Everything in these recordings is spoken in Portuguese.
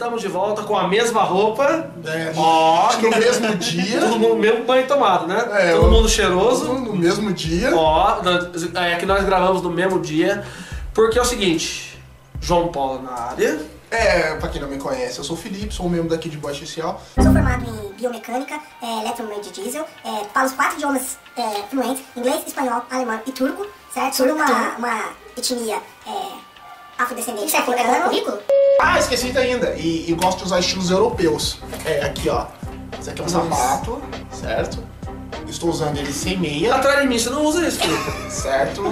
Estamos de volta com a mesma roupa, no mesmo dia, no mesmo banho tomado, né? Todo mundo cheiroso. No mesmo dia. É que nós gravamos no mesmo dia, porque é o seguinte, João Paulo na área. Pra quem não me conhece, eu sou o Felipe, sou membro da Kid Boy. Sou formado em biomecânica, eletromagnetismo e diesel, falo os 4 idiomas fluentes, inglês, espanhol, alemão e turco, certo? Sou uma etnia afrodescendente. Isso é colocado no currículo? Esqueci ainda. E gosto de usar estilos europeus. Aqui, ó. Esse aqui é um sapato, certo? Estou usando ele sem meia. Atrás de mim, você não usa isso, Felipe. Certo.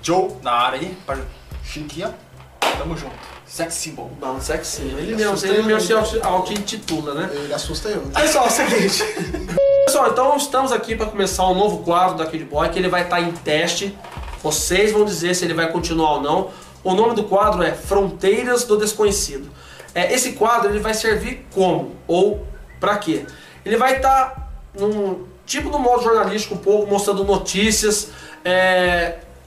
Joe, na área aí, chique, ó. Tamo junto. Sex symbol. Não, sex symbol. Ele mesmo se auto-intitula, né? Ele assusta eu. Pessoal, é o seguinte. Pessoal, então estamos aqui para começar um novo quadro da Kid Boy, que ele vai estar em teste. Vocês vão dizer se ele vai continuar ou não. O nome do quadro é Fronteiras do Desconhecido. Esse quadro ele vai servir como ou para quê? Ele vai estar num tipo do modo jornalístico um pouco, mostrando notícias,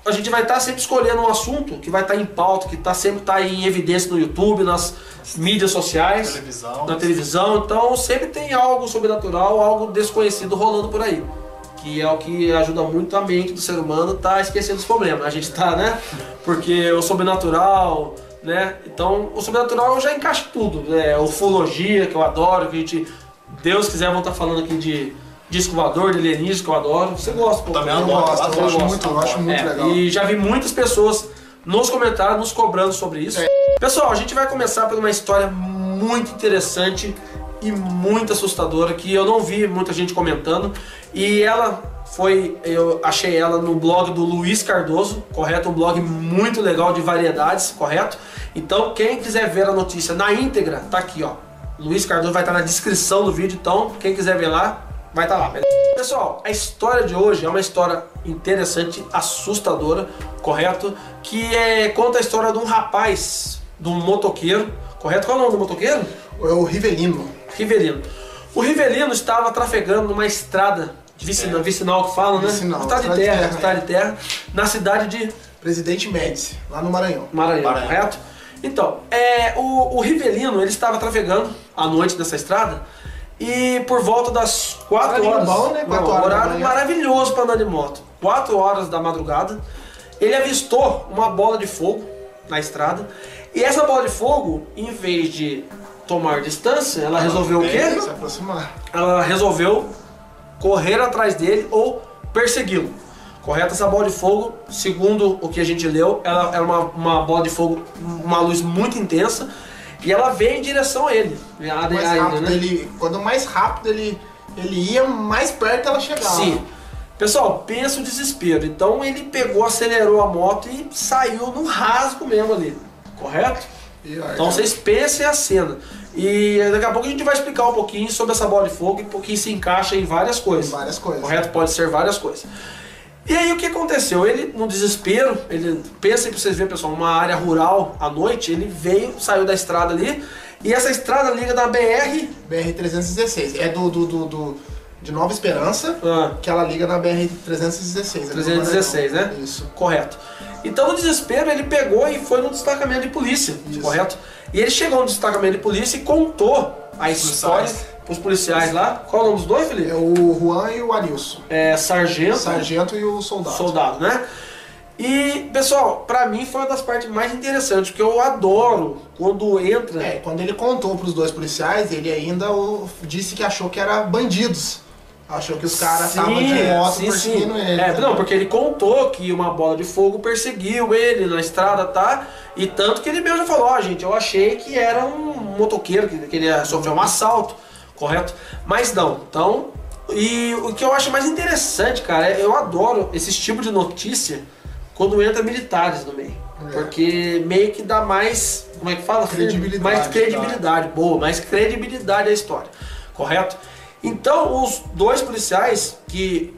a gente vai estar sempre escolhendo um assunto que vai estar em pauta, que sempre está em evidência no YouTube, nas mídias sociais, na televisão. Então sempre tem algo sobrenatural, algo desconhecido rolando por aí. Que é o que ajuda muito a mente do ser humano tá esquecendo os problemas. A gente tá, né? Porque o sobrenatural, né? Então o sobrenatural já encaixa tudo. Né? Ufologia, que eu adoro, que a gente, Deus quiser, vão estar falando aqui de disco voador, de alienígena, que eu adoro. Você gosta, pô? Também eu gosto, eu acho muito legal. E já vi muitas pessoas nos comentários nos cobrando sobre isso. Pessoal, a gente vai começar por uma história muito interessante e muito assustadora, que eu não vi muita gente comentando. E ela foi, eu achei ela no blog do Luiz Cardoso, correto? Um blog muito legal de variedades, correto? Então quem quiser ver a notícia na íntegra, tá aqui, ó. Luiz Cardoso vai estar na descrição do vídeo, então quem quiser ver lá, vai estar lá. Pessoal, a história de hoje é uma história interessante, assustadora, correto? Que conta a história de um rapaz, de um motoqueiro, correto? Qual é o nome do motoqueiro? É o Rivelino. Rivelino. O Rivelino estava trafegando numa estrada de vicinal que fala, né? Estrada de terra, na cidade de Presidente Médici, lá no Maranhão. Maranhão. Correto? Então, o Rivelino ele estava trafegando à noite nessa estrada. E por volta das 4 horas, horário maravilhoso para andar de moto, 4 horas da madrugada, ele avistou uma bola de fogo na estrada. E essa bola de fogo, em vez de tomar distância, ela resolveu o quê? Se aproximar. Ela resolveu correr atrás dele ou persegui-lo. Correto? Essa bola de fogo, segundo o que a gente leu, ela era uma bola de fogo, uma luz muito intensa. E ela veio em direção a ele. Quanto mais rápido ele ia, mais perto ela chegava. Sim. Pessoal, pensa o desespero. Então ele pegou, acelerou a moto e saiu no rasgo mesmo ali. Correto? Então vocês pensem a cena. E daqui a pouco a gente vai explicar um pouquinho sobre essa bola de fogo, porque se encaixa em várias coisas. Correto? Pode ser várias coisas. E aí o que aconteceu? Ele, no desespero, pensa que vocês verem, pessoal, uma área rural à noite, ele veio, saiu da estrada ali, e essa estrada liga da BR-316, de Nova Esperança, que ela liga na BR-316. 316, né? Isso. Correto. Então, no desespero, ele pegou e foi no destacamento de polícia, correto? E ele chegou no destacamento de polícia e contou a história os policiais lá. Qual o nome dos dois, Felipe? É o Juan e o Anilson. Sargento e o soldado. Soldado, né? E, pessoal, pra mim foi uma das partes mais interessantes, porque eu adoro quando entra... Quando ele contou pros dois policiais, ele ainda disse que achou que era bandidos. Achou que os caras estavam de moto perseguindo ele. Não, porque ele contou que uma bola de fogo perseguiu ele na estrada, tá? E tanto que ele mesmo já falou, gente, eu achei que era um motoqueiro, que ele sofreu um assalto. Correto? Mas não, então... E o que eu acho mais interessante, cara, eu adoro esse tipo de notícia quando entra militares no meio. Porque meio que dá mais... Como é que fala? Credibilidade. Mais credibilidade, boa. Mais credibilidade à história. Correto? Então, os dois policiais, que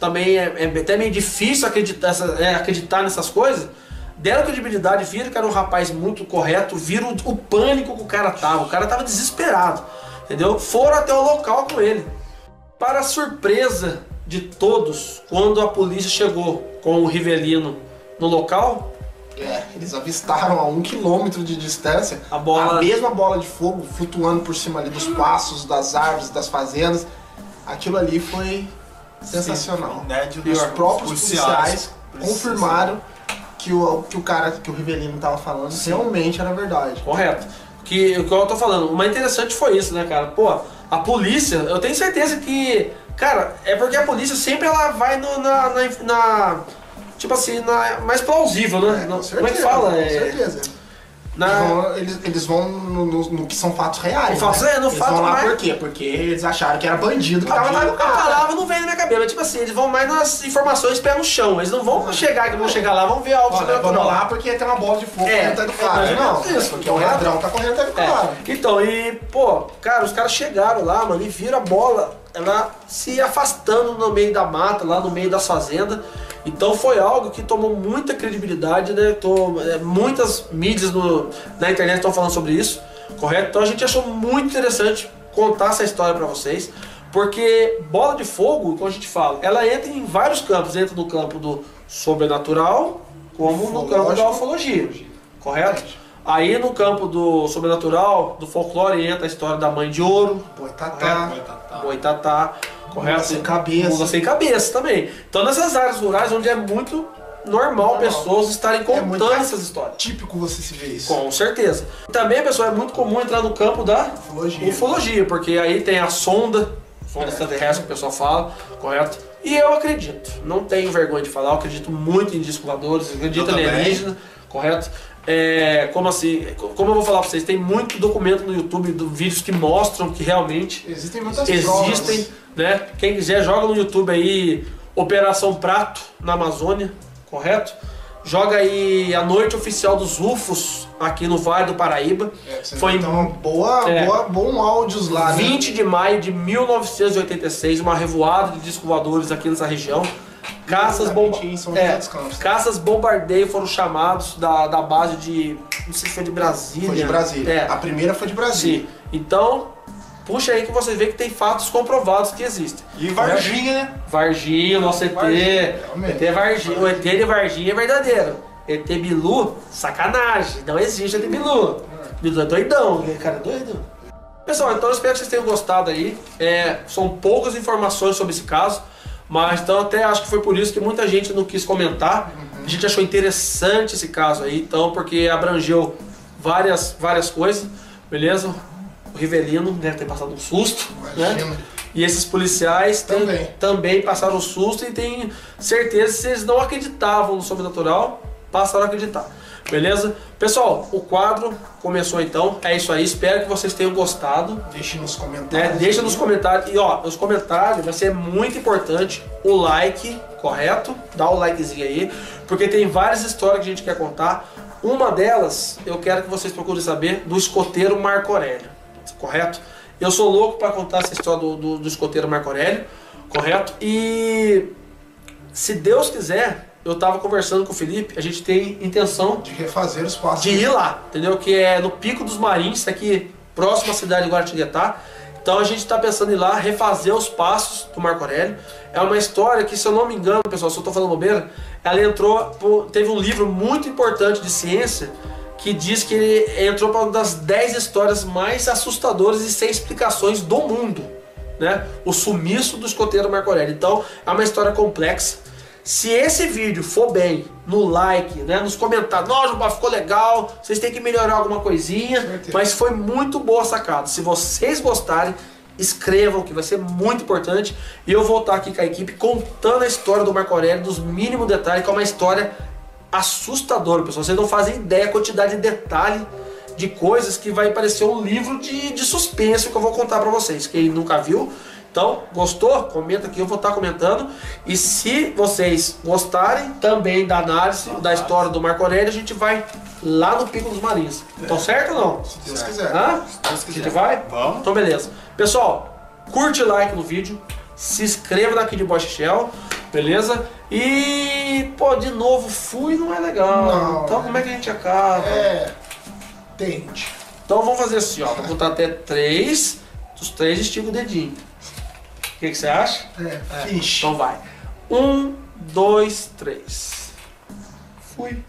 também é até meio difícil acreditar nessas coisas, deram credibilidade, viram que era um rapaz muito correto, viram o pânico que o cara tava. O cara tava desesperado. Entendeu? Foram até o local com ele. Para a surpresa de todos, quando a polícia chegou com o Rivelino no local, Eles avistaram a 1 km de distância a mesma bola de fogo flutuando por cima ali dos passos, das árvores, das fazendas. Aquilo ali foi sensacional. E os próprios policiais confirmaram que o Rivelino estava falando realmente era verdade. Correto. O que eu tô falando, o mais interessante foi isso, né, cara? Pô, a polícia, eu tenho certeza que... Cara, é porque a polícia sempre ela vai na mais plausível, né? Como é que fala? Com certeza. Eles vão no que são fatos reais. Por quê? Porque eles acharam que era bandido que tava lá no carro. A palavra não vem na minha cabeça, mas tipo assim, eles vão mais nas informações pé no chão. Eles não vão chegar, que vão chegar lá, vão ver algo sobrenatural. Vamos lá porque tem uma bola de fogo correndo atrás do carro. Não, isso, porque o ladrão tá correndo atrás do carro. Então, e, pô, cara, os caras chegaram lá, mano, e viram a bola, ela se afastando no meio da mata, lá no meio das fazendas. Então foi algo que tomou muita credibilidade, né? Muitas mídias na internet estão falando sobre isso, correto? Então a gente achou muito interessante contar essa história para vocês, porque bola de fogo, como a gente fala, ela entra em vários campos, entra no campo do sobrenatural, como no campo da ufologia, correto? Aí no campo do sobrenatural, do folclore, entra a história da Mãe de Ouro, Boitatá. Correto? Mula sem cabeça também. Então nessas áreas rurais onde é muito normal pessoas estarem contando essas histórias. Típico você se ver isso. Com certeza. Também, pessoal, é muito comum entrar no campo da ufologia, porque aí tem a sonda extraterrestre que o pessoal fala, correto? E eu acredito, não tenho vergonha de falar, eu acredito muito em discos voadores, acredito em alienígena, correto? Como eu vou falar pra vocês, tem muito documento no YouTube, vídeos que mostram que realmente existem muitas provas, né? Quem quiser, joga no YouTube aí Operação Prato na Amazônia, correto? Joga aí a noite oficial dos UFOs aqui no Vale do Paraíba. Foi uma bom áudios lá, 20 de maio de 1986, uma revoada de discos voadores aqui nessa região. Caças bombardeio foram chamados da base de... Não sei se foi de Brasília. Foi de Brasília. A primeira foi de Brasília. Sim. Então, puxa aí que você vê que tem fatos comprovados que existem. E Varginha, né? Varginha, nosso ET. O ET de Varginha é verdadeiro. ET Bilu, sacanagem. Não existe ET Bilu. Bilu é doidão. Cara, é doido. Pessoal, então eu espero que vocês tenham gostado aí. São poucas informações sobre esse caso. Mas então até acho que foi por isso que muita gente não quis comentar. A gente achou interessante esse caso aí, então, porque abrangeu várias coisas, beleza? O Rivelino deve ter passado um susto, né? E esses policiais também passaram um susto e tem certeza que se eles não acreditavam no sobrenatural, passaram a acreditar, beleza? Pessoal, o quadro começou então, é isso aí, espero que vocês tenham gostado. Deixe nos comentários. Deixa nos comentários, e ó, nos comentários vai ser muito importante o like, correto? Dá o likezinho aí, porque tem várias histórias que a gente quer contar. Uma delas, eu quero que vocês procurem saber, do escoteiro Marco Aurélio, correto? Eu sou louco para contar essa história do escoteiro Marco Aurélio, correto? E se Deus quiser... Eu tava conversando com o Felipe, a gente tem intenção de refazer os passos. De ir lá, entendeu? Que é no Pico dos Marins, aqui próximo à cidade de Guaratinguetá. Então a gente tá pensando em ir lá refazer os passos do Marco Aurélio. É uma história que, se eu não me engano, pessoal, se eu tô falando bobeira, ela teve um livro muito importante de ciência que diz que ele entrou para uma das 10 histórias mais assustadoras e sem explicações do mundo, né? O sumiço do escoteiro Marco Aurélio. Então é uma história complexa. Se esse vídeo for bem, no like, né, nos comentários, nossa, ficou legal, vocês têm que melhorar alguma coisinha, mas foi muito boa a sacada. Se vocês gostarem, escrevam, que vai ser muito importante. E eu vou estar aqui com a equipe contando a história do Marco Aurélio, dos mínimos detalhes, que é uma história assustadora, pessoal. Vocês não fazem ideia a quantidade de detalhe de coisas que vai parecer um livro de suspense que eu vou contar para vocês. Quem nunca viu... Então, gostou? Comenta aqui, eu vou estar comentando. E se vocês gostarem também da análise da história do Marco Aurélio, a gente vai lá no Pico dos Marins. Estão certo ou não? Se Deus quiser. Se Deus quiser. A gente vai? Vamos. Então, beleza. Pessoal, curte e like no vídeo. Se inscreva na Kid Boy Shell, beleza? E, pô, de novo, fui não é legal. Não, então, como é que a gente acaba? Tente. Então, vamos fazer assim, ó. Vou contar até 3. Os 3 esticam o dedinho. O que você acha? Então vai. 1, 2, 3. Fui.